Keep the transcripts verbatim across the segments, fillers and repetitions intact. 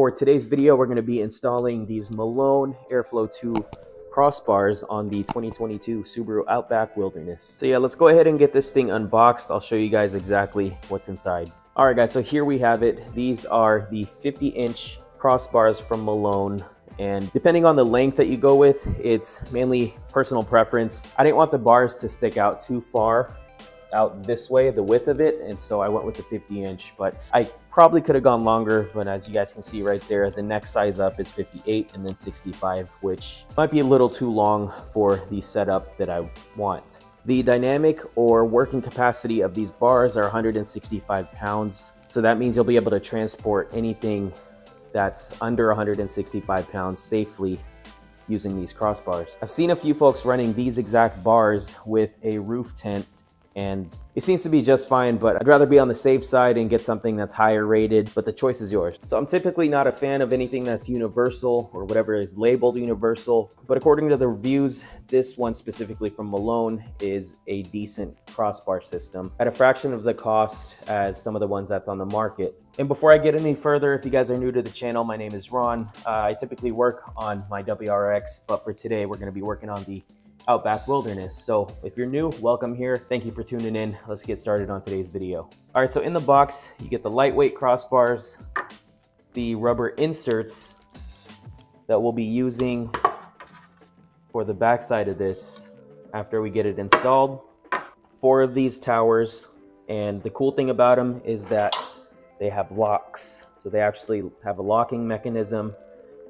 for today's video, we're going to be installing these Malone Airflow two crossbars on the twenty twenty-two Subaru Outback Wilderness. So yeah, let's go ahead and get this thing unboxed. I'll show you guys exactly what's inside. All right guys, so here we have it. These are the fifty inch crossbars from Malone. And depending on the length that you go with, it's mainly personal preference. I didn't want the bars to stick out too far out this way, the width of it, and so I went with the fifty inch, but I probably could have gone longer, but as you guys can see right there, the next size up is fifty-eight and then sixty-five, which might be a little too long for the setup that I want. The dynamic or working capacity of these bars are one hundred sixty-five pounds, so that means you'll be able to transport anything that's under one hundred sixty-five pounds safely using these crossbars. I've seen a few folks running these exact bars with a roof tent, and it seems to be just fine, but I'd rather be on the safe side and get something that's higher rated, but the choice is yours. So I'm typically not a fan of anything that's universal or whatever is labeled universal, but according to the reviews, this one specifically from Malone is a decent crossbar system at a fraction of the cost as some of the ones that's on the market. And before I get any further, if you guys are new to the channel, my name is Ron. Uh, I typically work on my W R X, but for today, we're gonna be working on the Outback Wilderness. So if you're new, welcome here. Thank you for tuning in. Let's get started on today's video. All right, so in the box, you get the lightweight crossbars, the rubber inserts that we'll be using for the backside of this after we get it installed, four of these towers. And the cool thing about them is that they have locks. So they actually have a locking mechanism.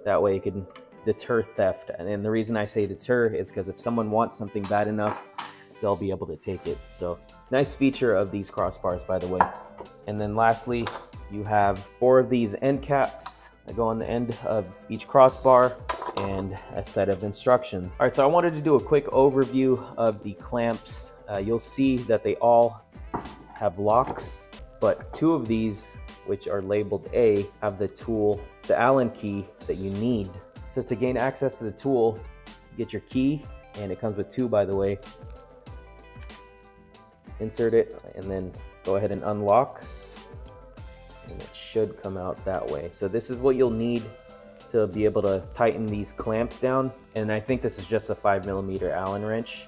That way you can deter theft. And the reason I say deter is because if someone wants something bad enough, they'll be able to take it. So nice feature of these crossbars, by the way. And then lastly, you have four of these end caps that go on the end of each crossbar and a set of instructions. All right, so I wanted to do a quick overview of the clamps. Uh, you'll see that they all have locks, but two of these, which are labeled A, have the tool, the Allen key that you need. So to gain access to the tool, you get your key, and it comes with two, by the way. Insert it, and then go ahead and unlock, and it should come out that way. So this is what you'll need to be able to tighten these clamps down, and I think this is just a five millimeter Allen wrench,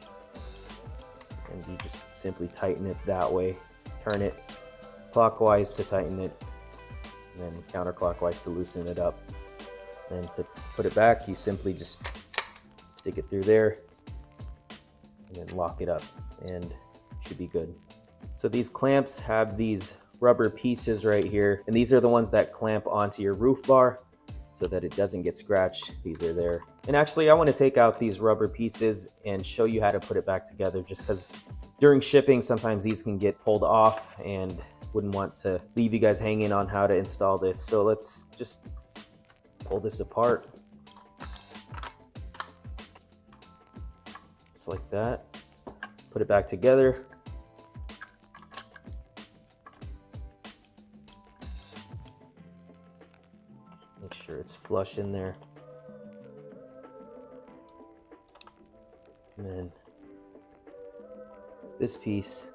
and you just simply tighten it that way, turn it clockwise to tighten it, and then counterclockwise to loosen it up. And to put it back, you simply just stick it through there and then lock it up, and it should be good. So these clamps have these rubber pieces right here, and these are the ones that clamp onto your roof bar so that it doesn't get scratched. These are there. And actually, I want to take out these rubber pieces and show you how to put it back together, just because during shipping, sometimes these can get pulled off, and wouldn't want to leave you guys hanging on how to install this. So let's just pull this apart, just like that, put it back together. Make sure it's flush in there. And then this piece,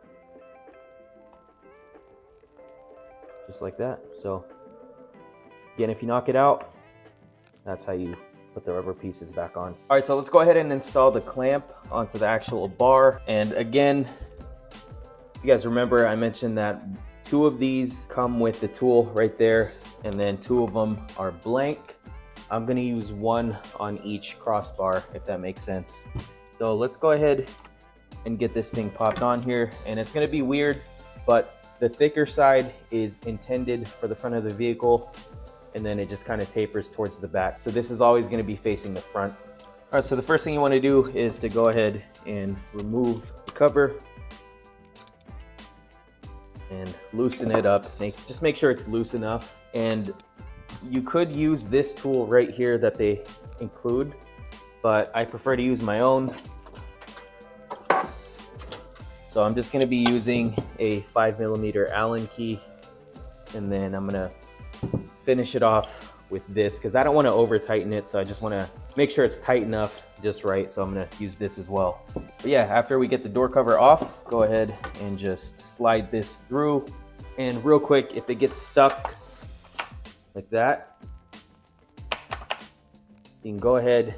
just like that. So again, if you knock it out, that's how you put the rubber pieces back on. All right, so let's go ahead and install the clamp onto the actual bar. And again, you guys remember I mentioned that two of these come with the tool right there, and then two of them are blank. I'm gonna use one on each crossbar, if that makes sense. So let's go ahead and get this thing popped on here. And it's gonna be weird, but the thicker side is intended for the front of the vehicle, and then it just kind of tapers towards the back. So this is always going to be facing the front. All right, so the first thing you want to do is to go ahead and remove the cover and loosen it up. Make, just make sure it's loose enough. And you could use this tool right here that they include, but I prefer to use my own. So I'm just going to be using a five millimeter Allen key, and then I'm going to finish it off with this because I don't want to over tighten it, so I just want to make sure it's tight enough just right. So I'm going to use this as well. But yeah, after we get the door cover off, go ahead and just slide this through. And real quick, if it gets stuck like that, you can go ahead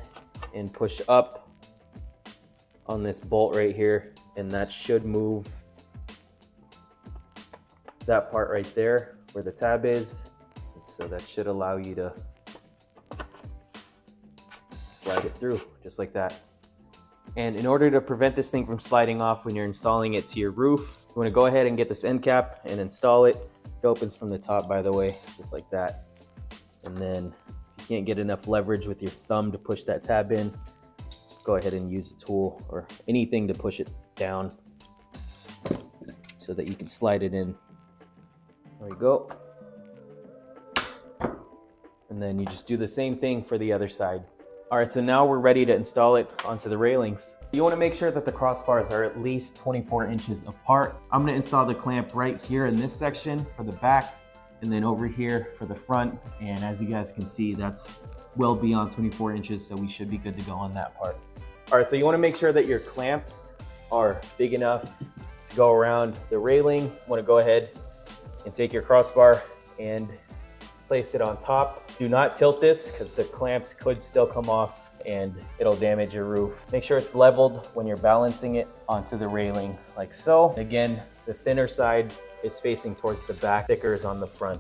and push up on this bolt right here, and that should move that part right there where the tab is. And so that should allow you to slide it through just like that. And in order to prevent this thing from sliding off when you're installing it to your roof, you want to go ahead and get this end cap and install it. It opens from the top, by the way, just like that. And then if you can't get enough leverage with your thumb to push that tab in, just go ahead and use a tool or anything to push it down so that you can slide it in. There you go. And then you just do the same thing for the other side. All right, so now we're ready to install it onto the railings. You wanna make sure that the crossbars are at least twenty-four inches apart. I'm gonna install the clamp right here in this section for the back, and then over here for the front. And as you guys can see, that's well beyond twenty-four inches, so we should be good to go on that part. All right, so you wanna make sure that your clamps are big enough to go around the railing. You wanna go ahead and take your crossbar and place it on top. Do not tilt this because the clamps could still come off and it'll damage your roof. Make sure it's leveled when you're balancing it onto the railing like so. Again, the thinner side is facing towards the back, thicker is on the front.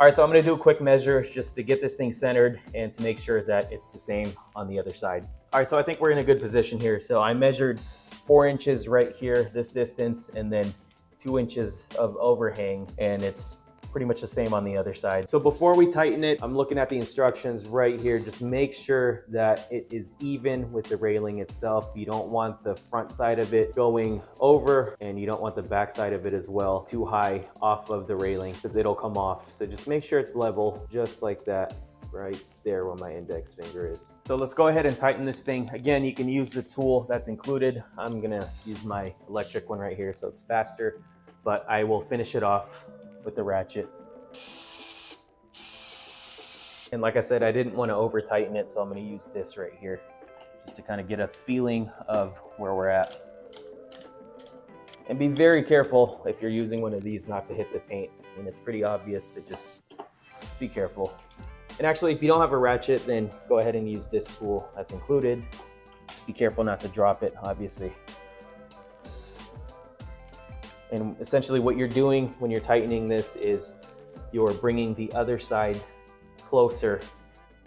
All right, so I'm gonna do a quick measure just to get this thing centered and to make sure that it's the same on the other side. All right, so I think we're in a good position here. So I measured four inches right here, this distance, and then two inches of overhang, and it's pretty much the same on the other side. So before we tighten it, I'm looking at the instructions right here. Just make sure that it is even with the railing itself. You don't want the front side of it going over, and you don't want the back side of it as well too high off of the railing because it'll come off. So just make sure it's level, just like that, right there where my index finger is. So let's go ahead and tighten this thing. Again, you can use the tool that's included. I'm gonna use my electric one right here so it's faster, but I will finish it off with the ratchet. And like I said, I didn't want to over tighten it, so I'm going to use this right here just to kind of get a feeling of where we're at. And be very careful if you're using one of these not to hit the paint. I mean, it's pretty obvious, but just be careful. And actually, if you don't have a ratchet, then go ahead and use this tool that's included. Just be careful not to drop it, obviously. And essentially what you're doing when you're tightening this is you're bringing the other side closer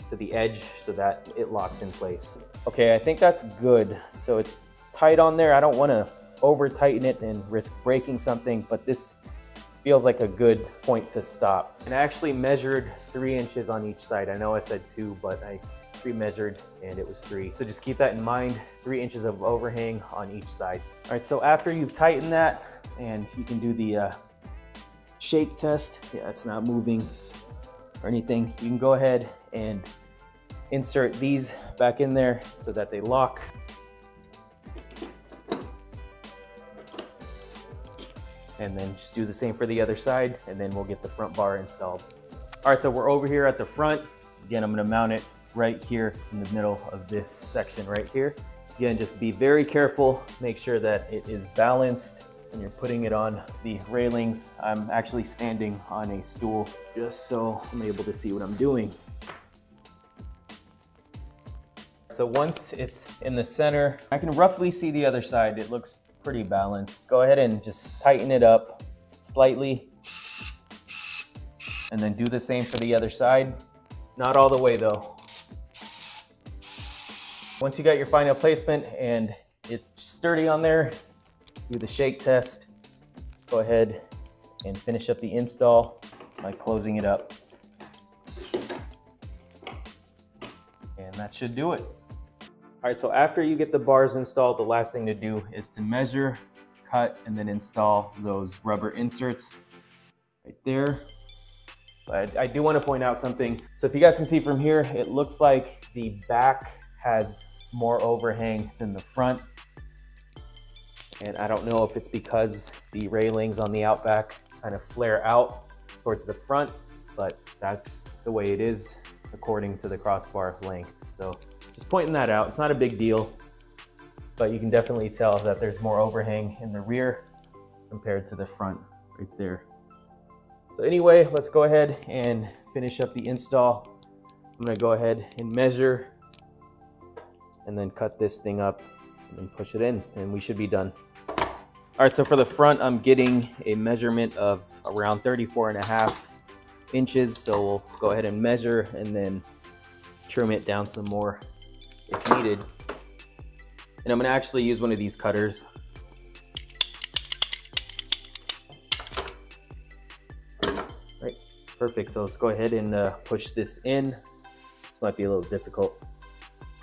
to the edge so that it locks in place. Okay, I think that's good. So it's tight on there. I don't want to over tighten it and risk breaking something, but this feels like a good point to stop. And I actually measured three inches on each side. I know I said two, but I pre-measured and it was three. So just keep that in mind, three inches of overhang on each side. All right, so after you've tightened that, and you can do the uh, shake test. Yeah, it's not moving or anything. You can go ahead and insert these back in there so that they lock. And then just do the same for the other side, and then we'll get the front bar installed. All right, so we're over here at the front. Again, I'm gonna mount it right here in the middle of this section right here. Again, just be very careful. Make sure that it is balanced and you're putting it on the railings. I'm actually standing on a stool just so I'm able to see what I'm doing. So once it's in the center, I can roughly see the other side. It looks pretty balanced. Go ahead and just tighten it up slightly. And then do the same for the other side. Not all the way though. Once you got your final placement and it's sturdy on there, do the shake test, go ahead and finish up the install by closing it up. And that should do it. All right, so after you get the bars installed, the last thing to do is to measure, cut, and then install those rubber inserts right there. But I do want to point out something. So if you guys can see from here, it looks like the back has more overhang than the front. And I don't know if it's because the railings on the Outback kind of flare out towards the front, but that's the way it is according to the crossbar length. So just pointing that out, it's not a big deal, but you can definitely tell that there's more overhang in the rear compared to the front right there. So anyway, let's go ahead and finish up the install. I'm gonna go ahead and measure and then cut this thing up and then push it in, and we should be done. All right, so for the front, I'm getting a measurement of around thirty-four and a half inches. So we'll go ahead and measure and then trim it down some more if needed. And I'm gonna actually use one of these cutters. Right, perfect. So let's go ahead and uh, push this in. This might be a little difficult.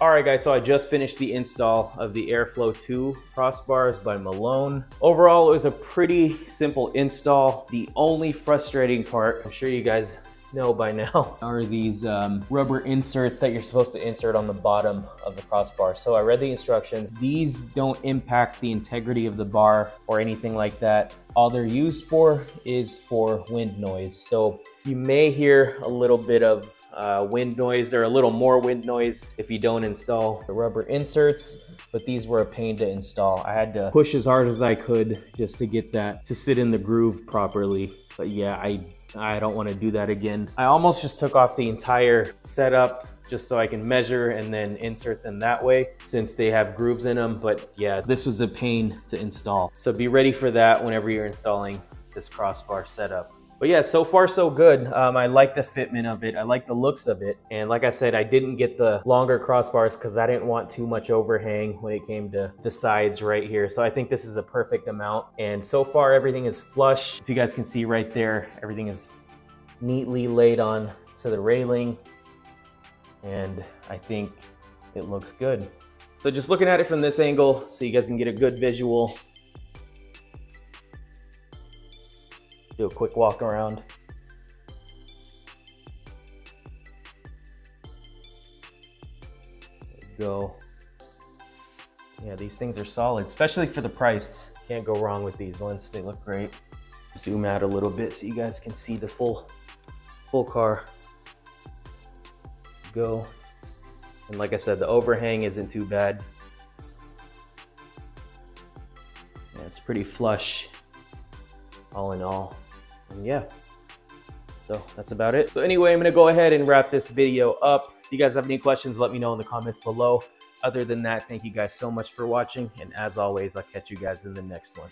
All right guys, so I just finished the install of the Airflow two crossbars by Malone. Overall, it was a pretty simple install. The only frustrating part, I'm sure you guys know by now, are these um, rubber inserts that you're supposed to insert on the bottom of the crossbar. So I read the instructions. These don't impact the integrity of the bar or anything like that. All they're used for is for wind noise. So you may hear a little bit of uh, wind noise, or a little more wind noise, if you don't install the rubber inserts, but these were a pain to install. I had to push as hard as I could just to get that to sit in the groove properly. But yeah, I I don't want to do that again. I almost just took off the entire setup just so I can measure and then insert them that way, since they have grooves in them. But yeah, this was a pain to install. So be ready for that whenever you're installing this crossbar setup. But yeah, so far so good. Um, I like the fitment of it. I like the looks of it. And like I said, I didn't get the longer crossbars because I didn't want too much overhang when it came to the sides right here. So I think this is a perfect amount. And so far everything is flush. If you guys can see right there, everything is neatly laid on to the railing. And I think it looks good. So just looking at it from this angle so you guys can get a good visual. Do a quick walk around. There you go. Yeah, these things are solid, especially for the price. Can't go wrong with these ones. They look great. Zoom out a little bit so you guys can see the full, full car. Go. And like I said, the overhang isn't too bad. Yeah, it's pretty flush, all in all. And yeah, so that's about it. So anyway, I'm gonna go ahead and wrap this video up. If you guys have any questions, let me know in the comments below. Other than that, thank you guys so much for watching, and as always, I'll catch you guys in the next one.